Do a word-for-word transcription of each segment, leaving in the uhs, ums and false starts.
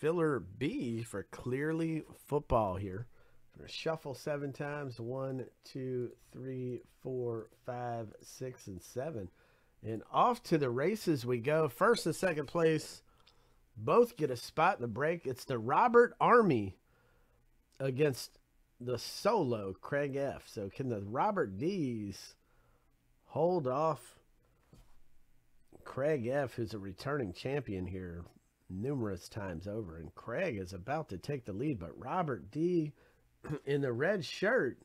filler B for Clearly Football here. We're gonna shuffle seven times. One, two, three, four, five, six, and seven. And off to the races we go. First and second place both get a spot in the break. It's the Robert Army against the solo Craig F. So can the Robert D's hold off Craig F, who's a returning champion here numerous times over? And Craig is about to take the lead, but Robert D in the red shirt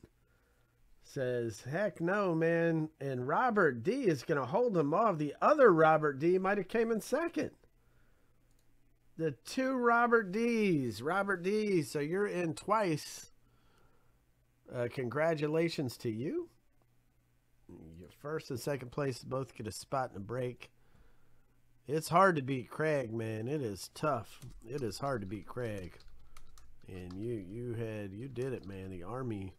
says, heck no, man. And Robert D is going to hold him off. The other Robert D might have came in second. The two Robert D's. Robert D, so you're in twice. Uh, congratulations to you. Your first and second place both get a spot in a break. It's hard to beat Craig, man. It is tough. It is hard to beat Craig. And you, you had, you did it, man. The Army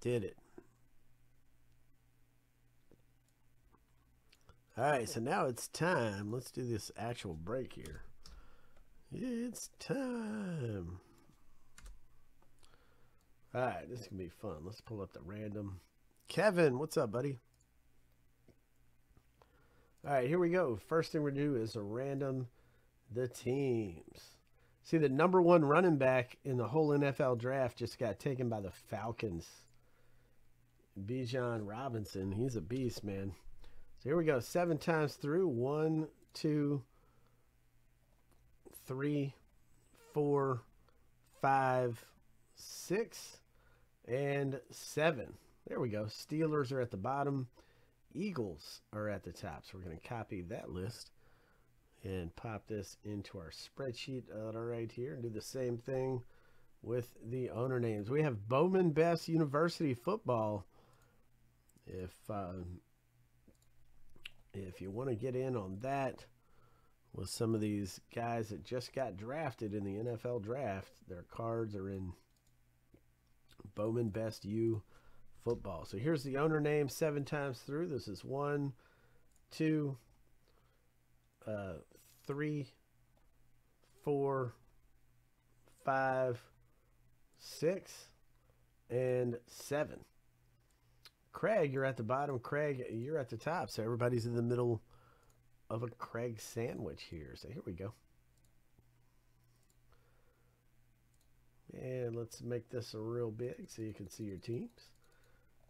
did it. All right, so now it's time. Let's do this actual break here. It's time. All right, this is going to be fun. Let's pull up the random. Kevin, what's up, buddy? All right, here we go. First thing we're going to do is a random the teams. See, the number one running back in the whole N F L draft just got taken by the Falcons. Bijan Robinson, he's a beast, man. So here we go, seven times through. One, two, three, four, five, six, and seven. There we go. Steelers are at the bottom. Eagles are at the top. So we're going to copy that list and pop this into our spreadsheet uh, right here and do the same thing with the owner names. We have Bowman Best University Football. If, um, if you want to get in on that with some of these guys that just got drafted in the N F L draft, their cards are in Bowman Best U Football. So here's the owner name seven times through. This is one, two, uh, three, four, five, six, and seven. Craig, you're at the bottom. Craig, you're at the top. So everybody's in the middle of a Craig sandwich here. So here we go. And let's make this a real big so you can see your teams.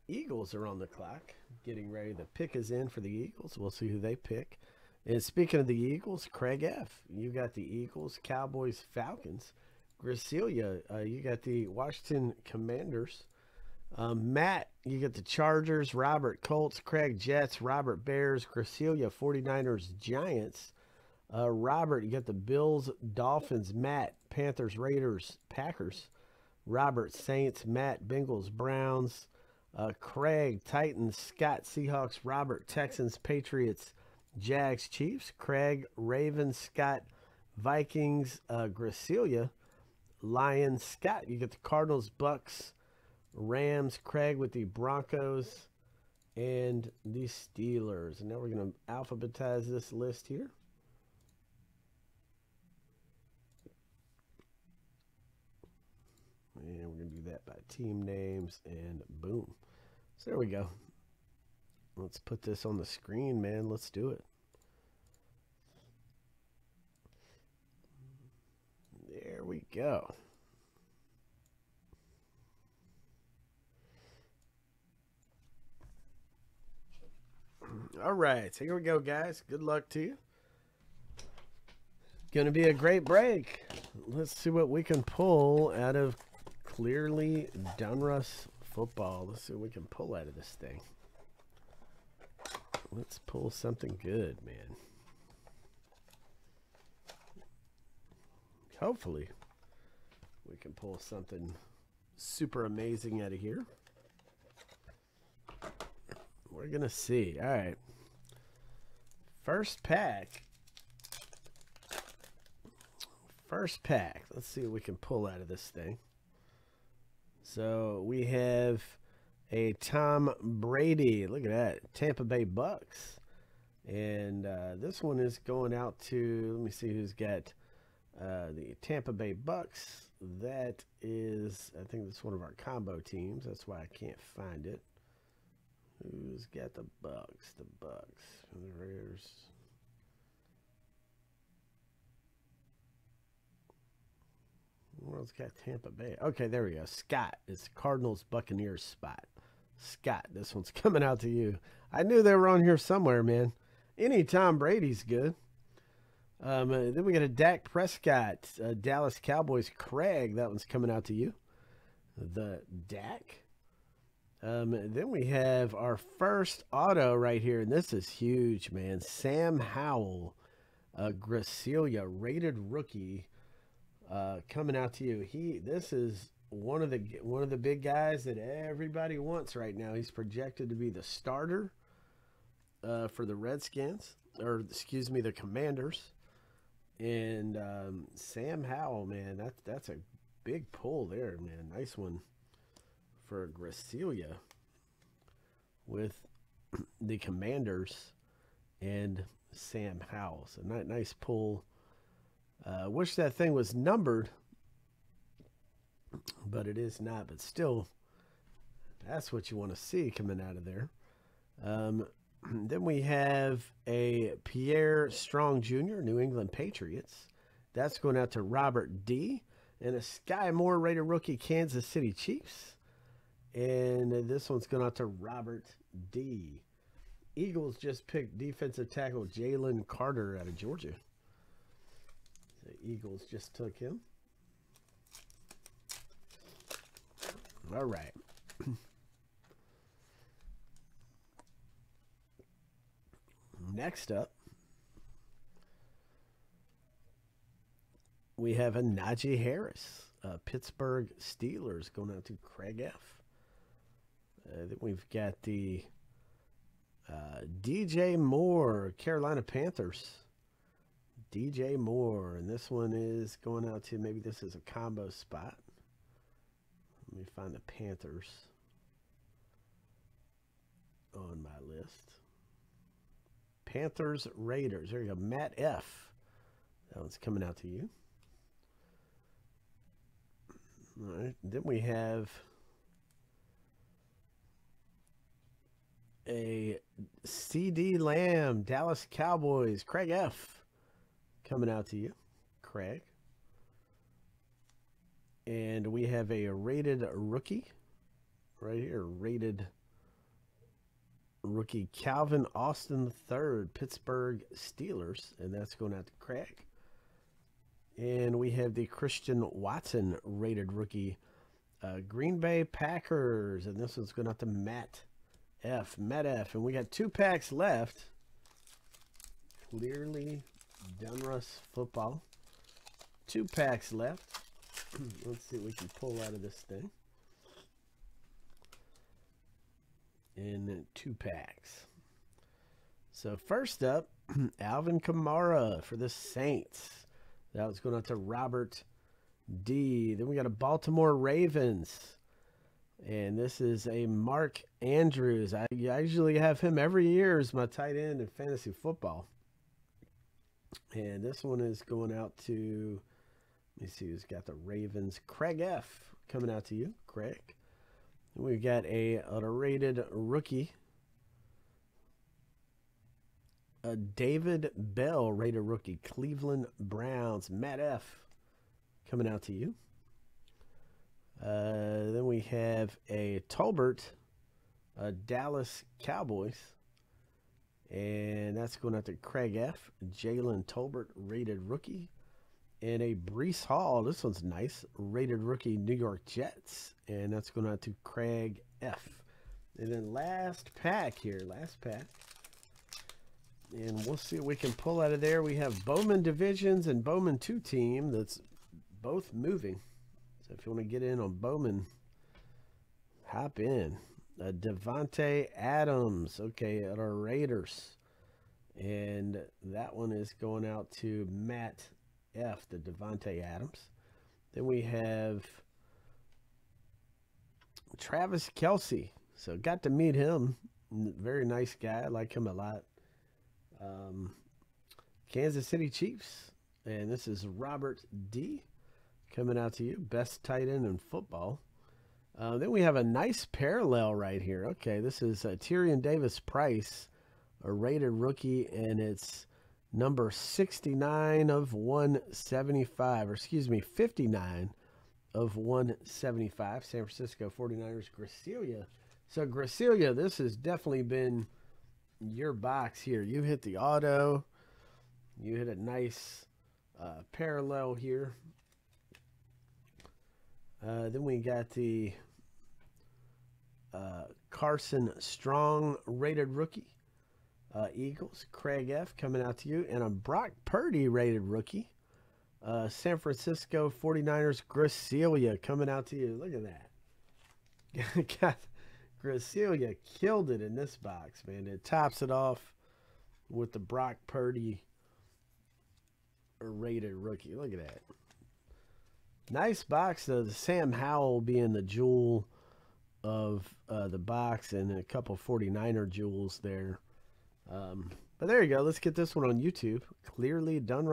Eagles are on the clock, getting ready. The pick is in for the Eagles. We'll see who they pick. And speaking of the Eagles, Craig F, you got the Eagles, Cowboys, Falcons. Gracilia, uh, you got the Washington Commanders. Um, Matt, you got the Chargers. Robert, Colts. Craig, Jets. Robert, Bears. Gracilia, forty-niners, Giants. Uh, Robert, you got the Bills, Dolphins. Matt, Panthers, Raiders, Packers. Robert, Saints. Matt, Bengals, Browns. Uh, Craig, Titans. Scott, Seahawks. Robert, Texans, Patriots, Jags, Chiefs. Craig, Ravens. Scott, Vikings. uh, Gracilia, Lions. Scott, you get the Cardinals, Bucks, Rams. Craig with the Broncos and the Steelers. And now we're going to alphabetize this list here. And we're going to do that by team names, and boom. So there we go. Let's put this on the screen, man. Let's do it. There we go. All right. So here we go, guys. Good luck to you. Going to be a great break. Let's see what we can pull out of Clearly Donruss Football. Let's see what we can pull out of this thing. Let's pull something good, man. Hopefully we can pull something super amazing out of here. We're gonna see. All right, first pack. First pack. Let's see what we can pull out of this thing. So we have a Tom Brady. Look at that. Tampa Bay Bucks. And uh, this one is going out to, let me see who's got Uh, the Tampa Bay Bucks, that is, I think that's one of our combo teams. That's why I can't find it. Who's got the Bucks? The Bucks and the Raiders. Where's got Tampa Bay? Okay, there we go. Scott is Cardinals Buccaneers spot. Scott, this one's coming out to you. I knew they were on here somewhere, man. Any Tom Brady's good. Um, uh, then we got a Dak Prescott, uh, Dallas Cowboys Craig. That one's coming out to you. The Dak. Um, then we have our first auto right here, and this is huge, man. Sam Howell, uh, Gracilia, rated rookie, uh, coming out to you. He, this is one of the one of the big guys that everybody wants right now. He's projected to be the starter uh, for the Redskins, or excuse me, the Commanders. And um, Sam Howell, man, that that's a big pull there, man. Nice one for Gracilia with the Commanders and Sam Howell. So nice pull. Uh, wish that thing was numbered, but it is not. But still, that's what you want to see coming out of there. Um, then we have a Pierre Strong Junior, New England Patriots. That's going out to Robert D. And a Sky Moore, rated rookie, Kansas City Chiefs. And this one's going out to Robert D. Eagles just picked defensive tackle Jalen Carter out of Georgia. The Eagles just took him. All right. Next up, we have a Najee Harris, uh, Pittsburgh Steelers, going out to Craig F. Uh, then we've got the uh, D J Moore, Carolina Panthers. D J Moore, and this one is going out to, maybe this is a combo spot. Let me find the Panthers on my list. Panthers, Raiders. There you go, Matt F. That one's coming out to you. All right, then we have a C D Lamb, Dallas Cowboys, Craig F. Coming out to you, Craig. And we have a rated rookie right here, rated rookie Calvin Austin the third, Pittsburgh Steelers, and that's going out to Craig. And we have the Christian Watson, rated rookie, uh, Green Bay Packers, and this one's going out to Matt F. Matt F. And we got two packs left. Clearly Donruss football. Two packs left. Let's see what we can pull out of this thing. In two packs. So first up, Alvin Kamara for the Saints. That was going out to Robert D. Then we got a Baltimore Ravens. And this is a Mark Andrews. I usually have him every year as my tight end in fantasy football. And this one is going out to, let me see who's got the Ravens. Craig F. Coming out to you, Craig. We've got a, a rated rookie, a David Bell, rated rookie, Cleveland Browns. Matt F. Coming out to you. Uh, then we have a Tolbert, a Dallas Cowboys. And that's going out to Craig F. Jalen Tolbert, rated rookie. And a Brees Hall, this one's nice, rated rookie, New York Jets. And that's going out to Craig F. And then last pack here, last pack. And we'll see what we can pull out of there. We have Bowman Divisions and Bowman two team that's both moving. So if you want to get in on Bowman, hop in. Uh, Devonte Adams, okay, at our Raiders. And that one is going out to Matt F, the Devonte Adams. Then we have Travis Kelce. So got to meet him. Very nice guy. I like him a lot. Um, Kansas City Chiefs. And this is Robert D. coming out to you. Best tight end in football. Uh, then we have a nice parallel right here. Okay, this is uh, Tyrion Davis Price, a rated rookie, and it's number sixty-nine of one seventy-five, or excuse me, fifty-nine of one seventy-five. San Francisco forty-niners, Gracilia. So Gracilia, this has definitely been your box here. You hit the auto. You hit a nice uh, parallel here. Uh, then we got the uh, Carson Strong rated rookie. Uh, Eagles, Craig F. coming out to you. And a Brock Purdy rated rookie. Uh, San Francisco forty-niners, Gracilia coming out to you. Look at that. God, Gracilia killed it in this box, man. It tops it off with the Brock Purdy rated rookie. Look at that. Nice box, though. The Sam Howell being the jewel of uh, the box, and a couple forty-niner jewels there. Um, but there you go. Let's get this one on YouTube. Clearly Donruss.